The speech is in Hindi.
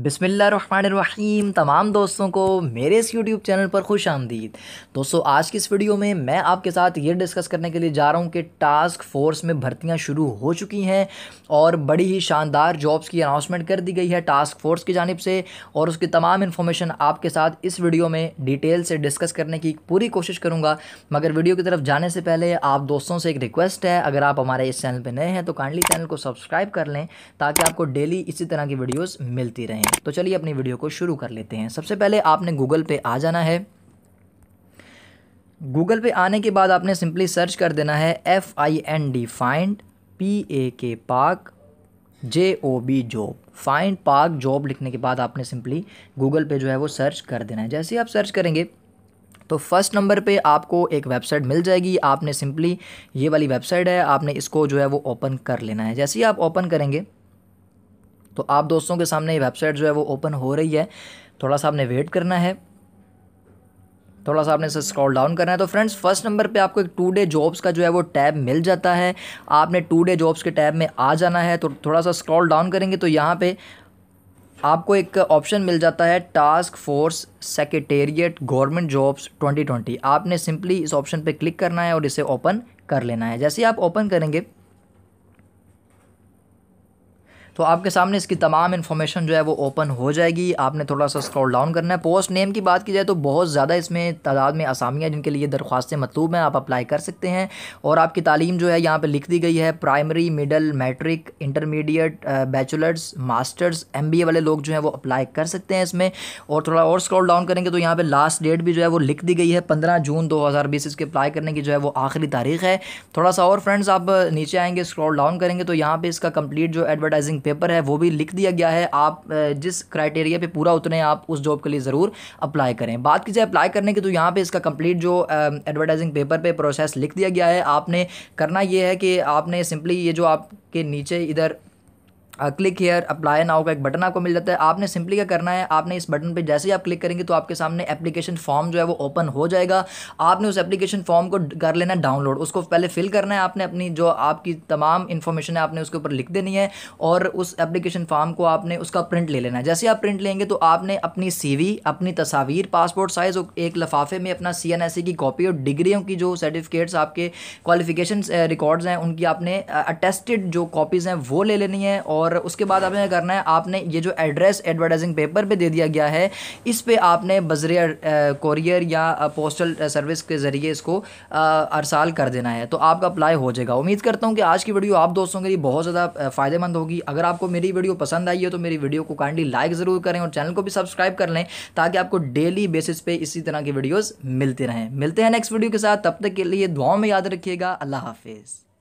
बिस्मिल्लाहिर्रहमानिर्रहीम। तमाम दोस्तों को मेरे इस YouTube चैनल पर खुश आमदीद। दोस्तों आज की इस वीडियो में मैं आपके साथ ये डिस्कस करने के लिए जा रहा हूँ कि टास्क फोर्स में भर्तियाँ शुरू हो चुकी हैं और बड़ी ही शानदार जॉब्स की अनाउंसमेंट कर दी गई है टास्क फोर्स की जानिब से, और उसकी तमाम इन्फॉर्मेशन आपके साथ इस वीडियो में डिटेल से डिस्कस करने की पूरी कोशिश करूँगा। मगर वीडियो की तरफ जाने से पहले आप दोस्तों से एक रिक्वेस्ट है, अगर आप हमारे इस चैनल पर नए हैं तो काइंडली चैनल को सब्सक्राइब कर लें ताकि आपको डेली इसी तरह की वीडियोज़ मिलती रहें। तो चलिए अपनी वीडियो को शुरू कर लेते हैं। सबसे पहले आपने गूगल पे आ जाना है। गूगल पे आने के बाद आपने सिंपली सर्च कर देना है FIND find PAK Pak JOB job. Find Pak job लिखने के बाद आपने सिंपली गूगल पे जो है वो सर्च कर देना है। जैसे ही आप सर्च करेंगे तो फर्स्ट नंबर पे आपको एक वेबसाइट मिल जाएगी। आपने सिंपली ये वाली वेबसाइट है, आपने इसको जो है वो ओपन कर लेना है। जैसे ही आप ओपन करेंगे तो आप दोस्तों के सामने ये वेबसाइट जो है वो ओपन हो रही है। थोड़ा सा आपने वेट करना है, थोड़ा सा आपने इसे स्क्रॉल डाउन करना है। तो फ्रेंड्स फर्स्ट नंबर पे आपको एक टुडे जॉब्स का जो है वो टैब मिल जाता है। आपने टुडे जॉब्स के टैब में आ जाना है। तो थोड़ा सा स्क्रॉल डाउन करेंगे तो यहाँ पे आपको एक ऑप्शन मिल जाता है task force secretariat government jobs 2020। आपने सिंपली इस ऑप्शन पर क्लिक करना है और इसे ओपन कर लेना है। जैसे ही आप ओपन करेंगे तो आपके सामने इसकी तमाम इन्फॉर्मेशन जो है वो ओपन हो जाएगी। आपने थोड़ा सा स्क्रॉल डाउन करना है। पोस्ट नेम की बात की जाए तो बहुत ज़्यादा इसमें तादाद में असामियाँ जिनके लिए दरख्वास्तें मतलूब हैं, आप अप्लाई कर सकते हैं। और आपकी तालीम जो है यहाँ पे लिख दी गई है, primary, middle, matric, intermediate, bachelors, masters, MBA वाले लोग जो हैं वो अप्लाई कर सकते हैं इसमें। और थोड़ा और स्क्रॉल डाउन करेंगे तो यहाँ पर लास्ट डेट भी जो है वो लिख दी गई है, 15 जून 2020 इसके अप्लाई करने की जो है वो आखिरी तारीख है। थोड़ा सा और फ्रेंड्स आप नीचे आएँगे, स्क्रॉल डाउन करेंगे तो यहाँ पर इसका कंप्लीट जो एडवर्टाइजिंग पेपर है वो भी लिख दिया गया है। आप जिस क्राइटेरिया पे पूरा उतने आप उस जॉब के लिए ज़रूर अप्लाई करें। बात की जाए अप्लाई करने की तो यहाँ पे इसका कंप्लीट जो एडवर्टाइजिंग पेपर पे प्रोसेस लिख दिया गया है। आपने करना ये है कि आपने सिंपली ये जो आपके नीचे इधर क्लिक हेयर अप्लाई नाउ का एक बटन आपको मिल जाता है, आपने सिंपली क्या करना है, आपने इस बटन पे जैसे ही आप क्लिक करेंगे तो आपके सामने एप्लीकेशन फॉर्म जो है वो ओपन हो जाएगा। आपने उस एप्लीकेशन फॉर्म को कर लेना है डाउनलोड। उसको पहले फिल करना है, आपने अपनी जो आपकी तमाम इन्फॉर्मेशन है आपने उसके ऊपर लिख देनी है और उस एप्लीकेशन फॉर्म को आपने उसका प्रिंट ले लेना है। जैसे आप प्रिंट लेंगे तो आपने अपनी CV, अपनी तस्वीर पासपोर्ट साइज़ और एक लफाफे में अपना CNSE की कॉपी और डिग्रियों की जो सर्टिफिकेट्स आपके क्वालिफिकेशन रिकॉर्ड्स हैं उनकी आपने अटेस्टेड जो कॉपीज़ हैं वो ले लेनी है। और उसके बाद आपने क्या करना है, आपने ये जो एड्रेस एडवर्टाइजिंग पेपर पे दे दिया गया है इस पे आपने बजरिया कोरियर या पोस्टल सर्विस के ज़रिए इसको अरसाल कर देना है तो आपका अप्लाई हो जाएगा। उम्मीद करता हूँ कि आज की वीडियो आप दोस्तों के लिए बहुत ज़्यादा फ़ायदेमंद होगी। अगर आपको मेरी वीडियो पसंद आई है तो मेरी वीडियो को काइंडली लाइक ज़रूर करें और चैनल को भी सब्सक्राइब कर लें ताकि आपको डेली बेसिस पे इसी तरह की वीडियोज़ मिलते रहें। मिलते हैं नेक्स्ट वीडियो के साथ, तब तक के लिए दुआओं में याद रखिएगा। अल्लाह हाफिज़।